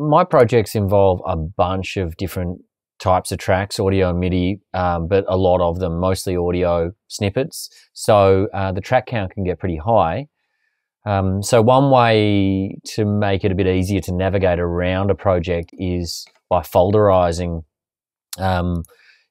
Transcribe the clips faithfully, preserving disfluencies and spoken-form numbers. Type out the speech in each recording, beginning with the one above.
My projects involve a bunch of different types of tracks, audio and MIDI, um, but a lot of them, mostly audio snippets. So uh, the track count can get pretty high. Um, so one way to make it a bit easier to navigate around a project is by folderizing, um,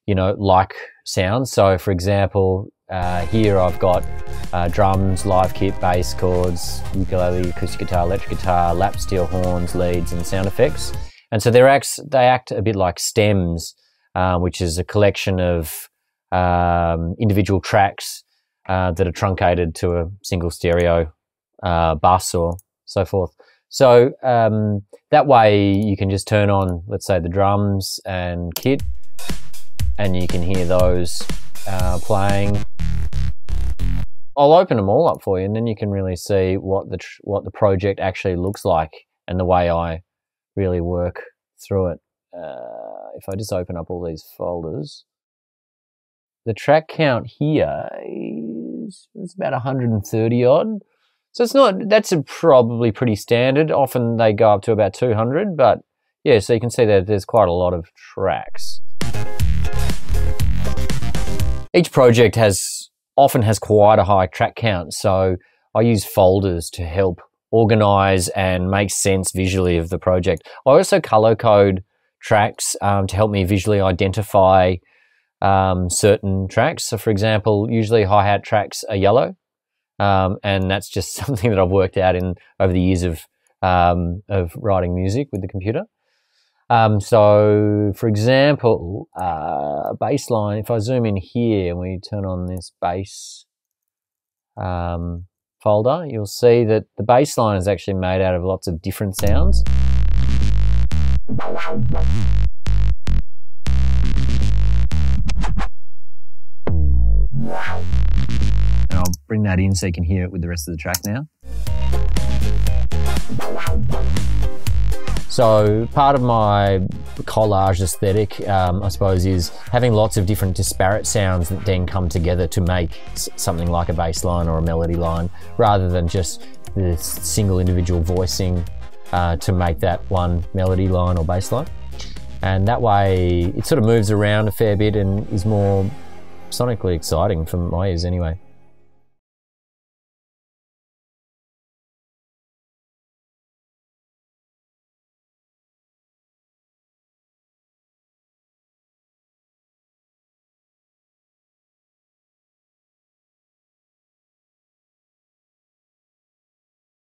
you know, like sounds. So for example, uh, here I've got uh, drums, live kit, bass, chords, ukulele, acoustic guitar, electric guitar, lap steel, horns, leads, and sound effects. And so they're acts, they act a bit like stems, uh, which is a collection of um, individual tracks uh, that are truncated to a single stereo uh, bus or so forth. So um, that way you can just turn on, let's say, the drums and kit, and you can hear those uh, playing. I'll open them all up for you, and then you can really see what the, tr what the project actually looks like and the way I really work through it. Uh, if I just open up all these folders, the track count here is it's about one hundred thirty odd. So it's not, that's a probably pretty standard. Often they go up to about two hundred, but yeah, so you can see that there's quite a lot of tracks. Each project has, often has quite a high track count, so I use folders to help organize and make sense visually of the project. I also color code tracks um, to help me visually identify um, certain tracks. So for example, usually hi-hat tracks are yellow, um, and that's just something that I've worked out in over the years of, um, of writing music with the computer. Um, so for example, uh, bass line, if I zoom in here and we turn on this bass um, folder, you'll see that the bass line is actually made out of lots of different sounds. And I'll bring that in so you can hear it with the rest of the track now. So part of my collage aesthetic, um, I suppose, is having lots of different disparate sounds that then come together to make something like a bass line or a melody line, rather than just the single individual voicing uh, to make that one melody line or bass line. And that way it sort of moves around a fair bit and is more sonically exciting for my ears anyway.